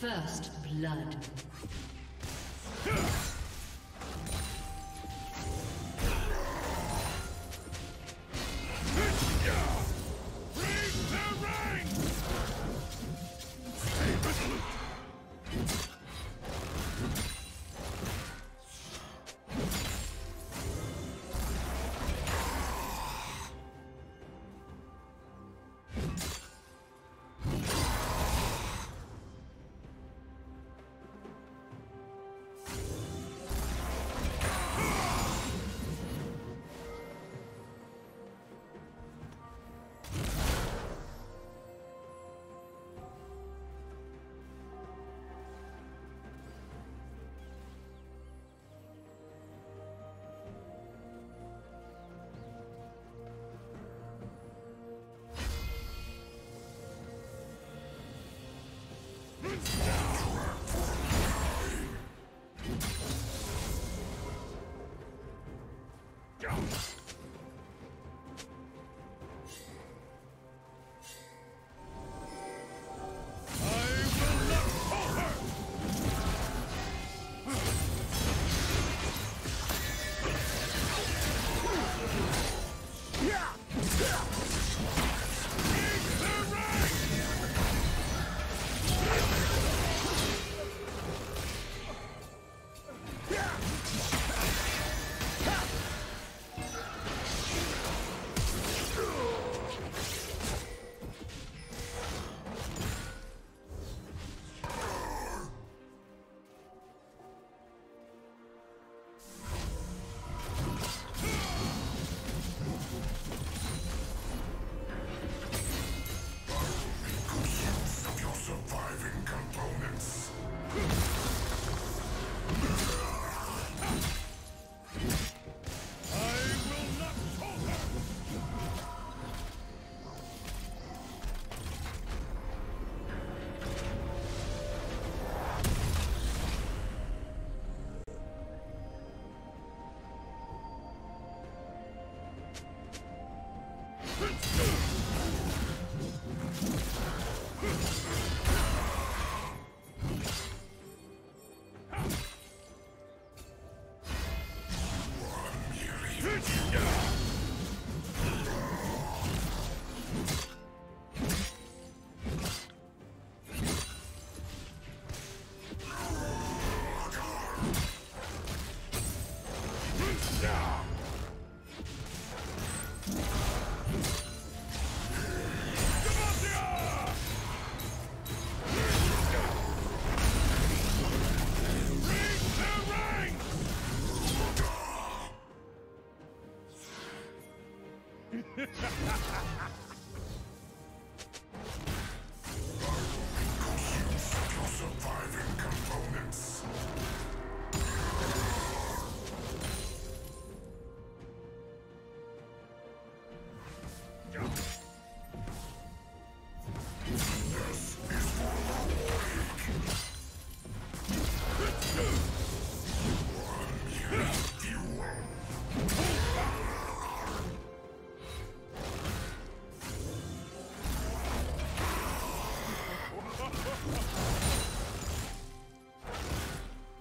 First blood.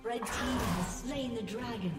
Red team has slain the dragon.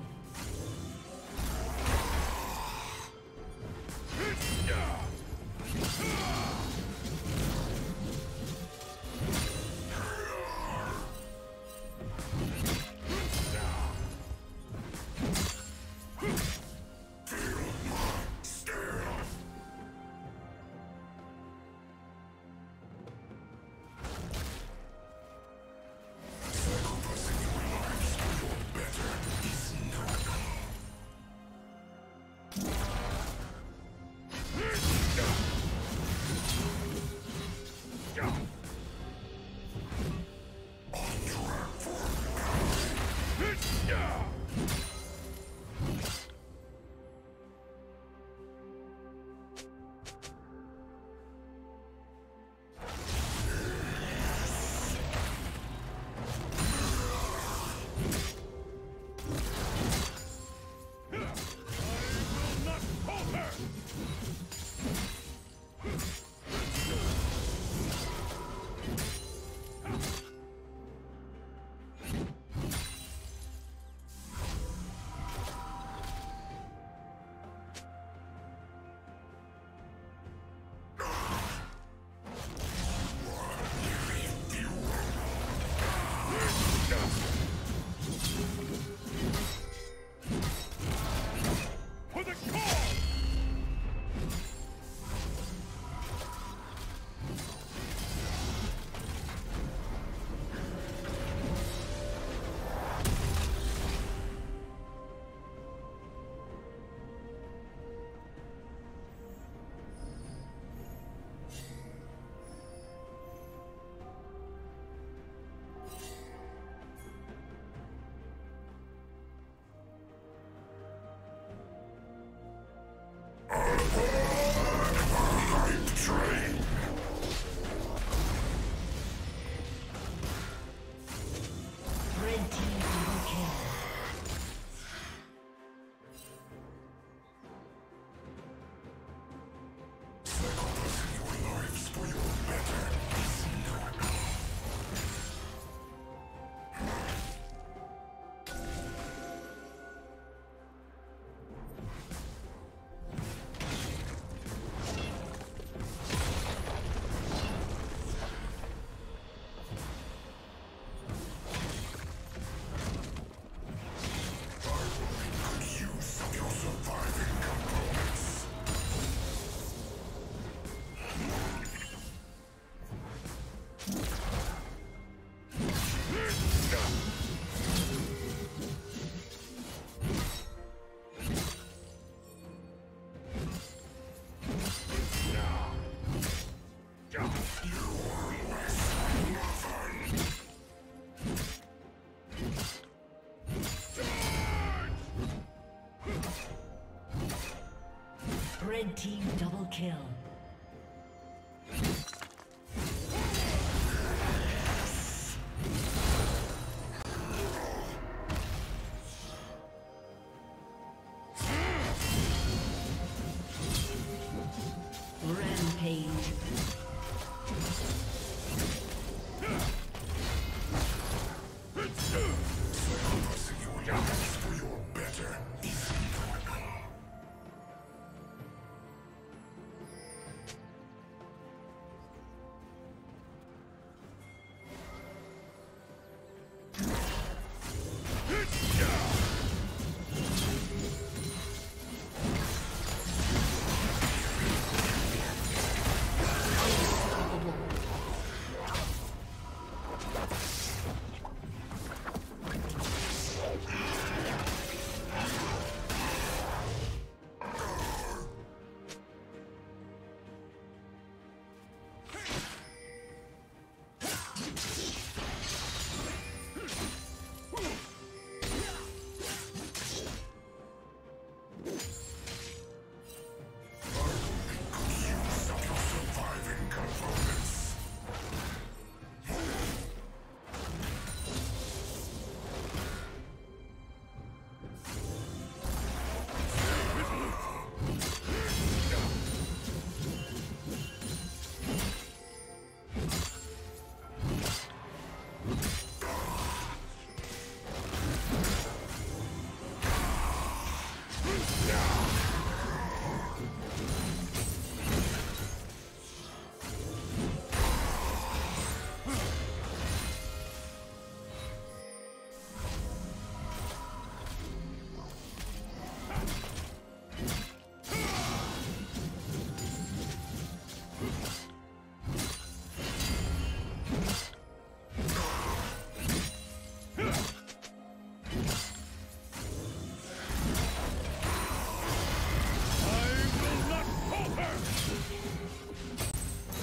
Red team double kill.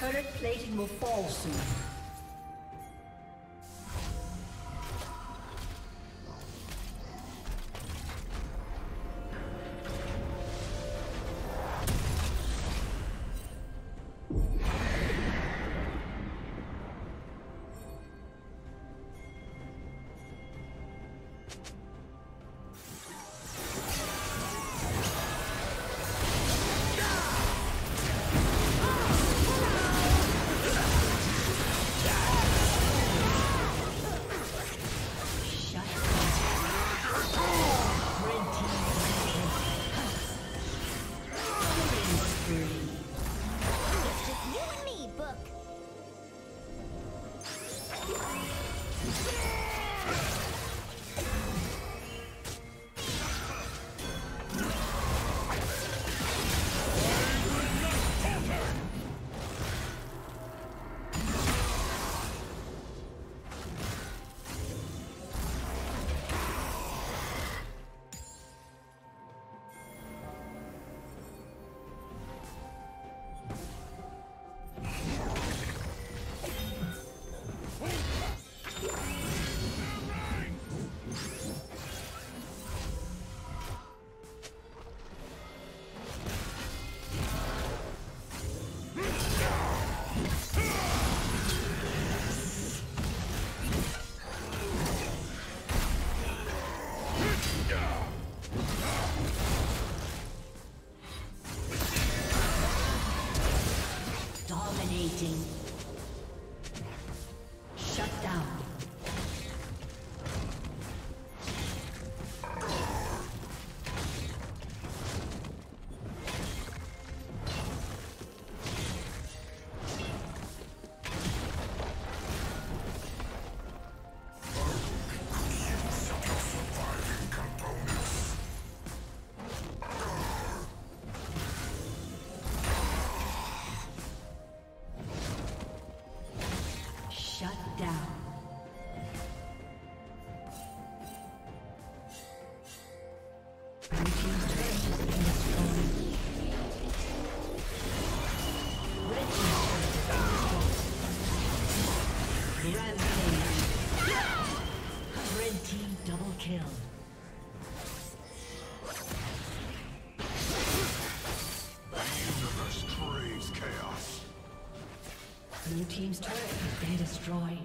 Turret plating will fall soon. Shut down. Blue team's turret has been destroyed.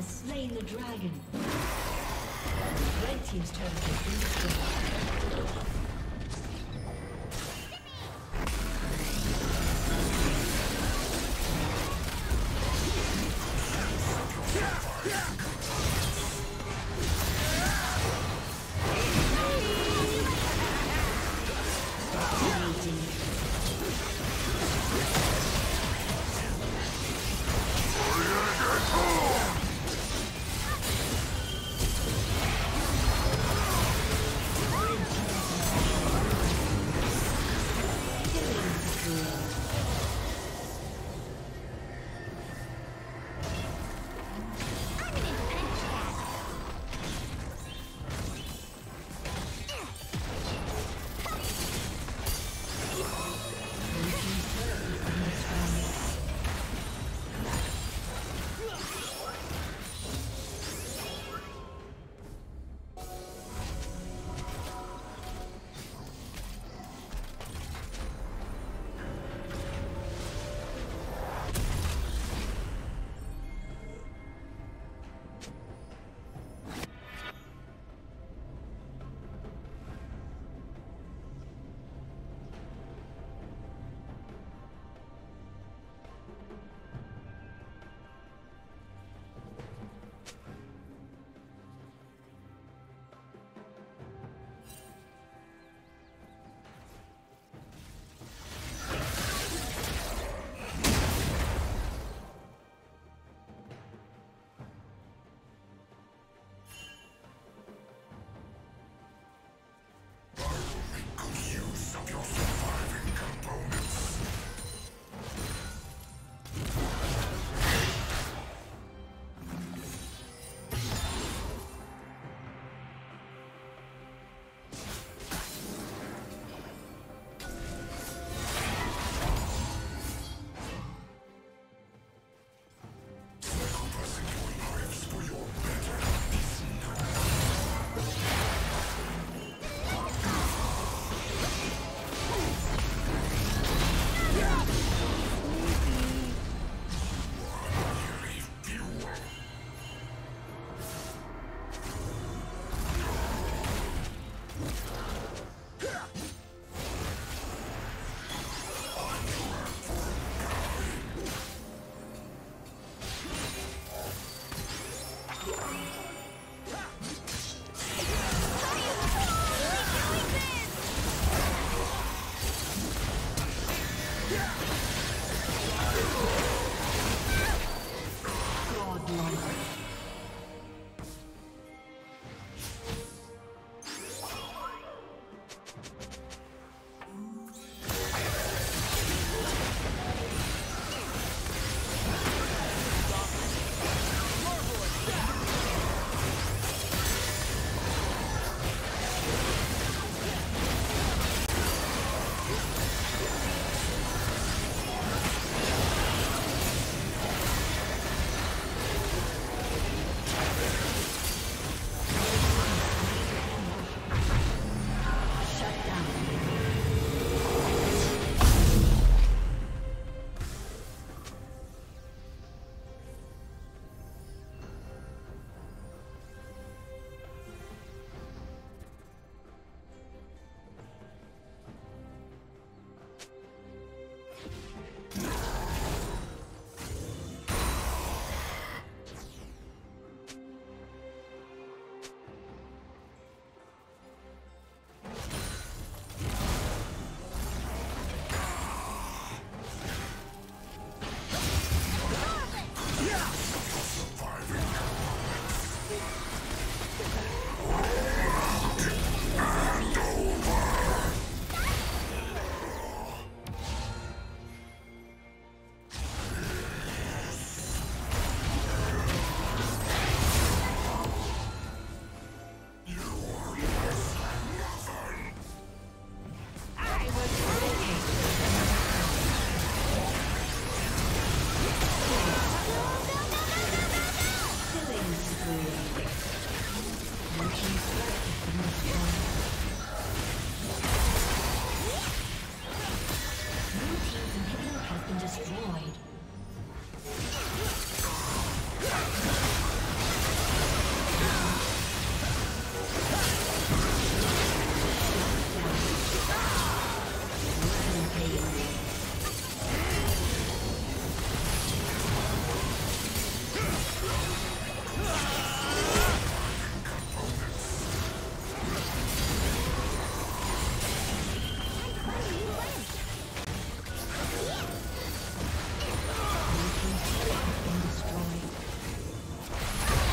has slain the dragon. Red team's turret has been destroyed.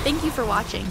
Thank you for watching.